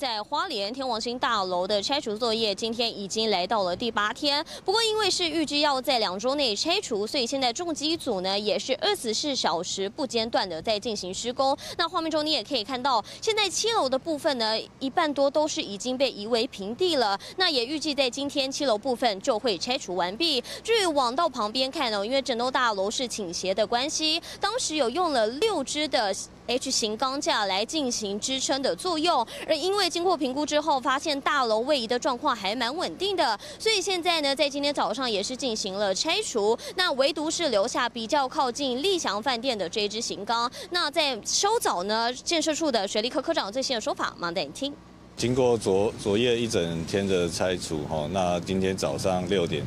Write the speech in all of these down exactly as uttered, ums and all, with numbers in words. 在花莲天王星大楼的拆除作业，今天已经来到了第八天。不过，因为是预计要在两周内拆除，所以现在重机组呢也是二十四小时不间断的在进行施工。那画面中你也可以看到，现在七楼的部分呢，一半多都是已经被夷为平地了。那也预计在今天七楼部分就会拆除完毕。至于往道旁边看呢，因为整栋大楼是倾斜的关系，当时有用了六支的 H 型钢架来进行支撑的作用，而因为 经过评估之后，发现大楼位移的状况还蛮稳定的，所以现在呢，在今天早上也是进行了拆除。那唯独是留下比较靠近立祥饭店的这一支型钢。那在稍早呢，建设处的水利科科长最新的说法，马上带你听。经过昨昨夜一整天的拆除，哈，那今天早上六点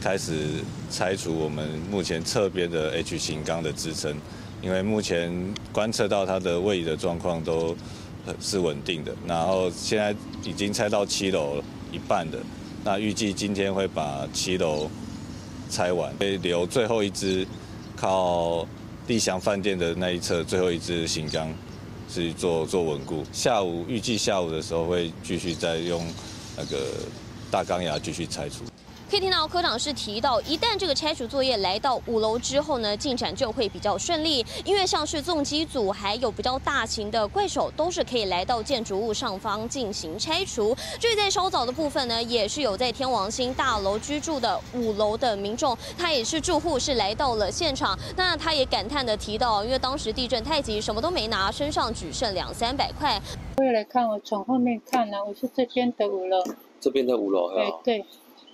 开始拆除我们目前侧边的 H 型钢的支撑，因为目前观测到它的位移的状况都 是稳定的，然后现在已经拆到七楼一半的，那预计今天会把七楼拆完，会留最后一支靠立祥饭店的那一侧最后一支型钢是做做稳固。下午预计下午的时候会继续再用那个大钢牙继续拆除。 可以听到科长是提到，一旦这个拆除作业来到五楼之后呢，进展就会比较顺利，因为像是重机组还有比较大型的怪手都是可以来到建筑物上方进行拆除。至于在稍早的部分呢，也是有在天王星大楼居住的五楼的民众，他也是住户是来到了现场，那他也感叹的提到，因为当时地震太急，什么都没拿，身上只剩两三百块。我也来看，我从后面看了、啊，我是这边的五楼，这边的五楼，对对。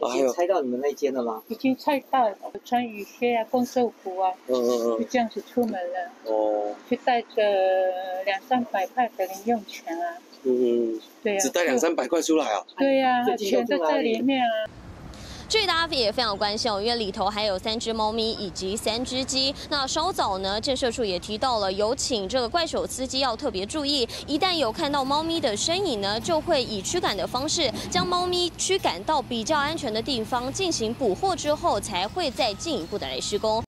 已经拆到你们那间了吗？已经拆到了，穿雨靴啊、工作服啊，嗯嗯嗯，就这样子出门了。哦，就带着两三百块的零用钱啊。嗯，对啊，只带两三百块出来啊？对啊，全在这里面啊。 所以大家也非常关心哦，因为里头还有三只猫咪以及三只鸡。那稍早呢，建设处也提到了，有请这个怪手司机要特别注意，一旦有看到猫咪的身影呢，就会以驱赶的方式将猫咪驱赶到比较安全的地方进行捕获之后，才会再进一步的来施工。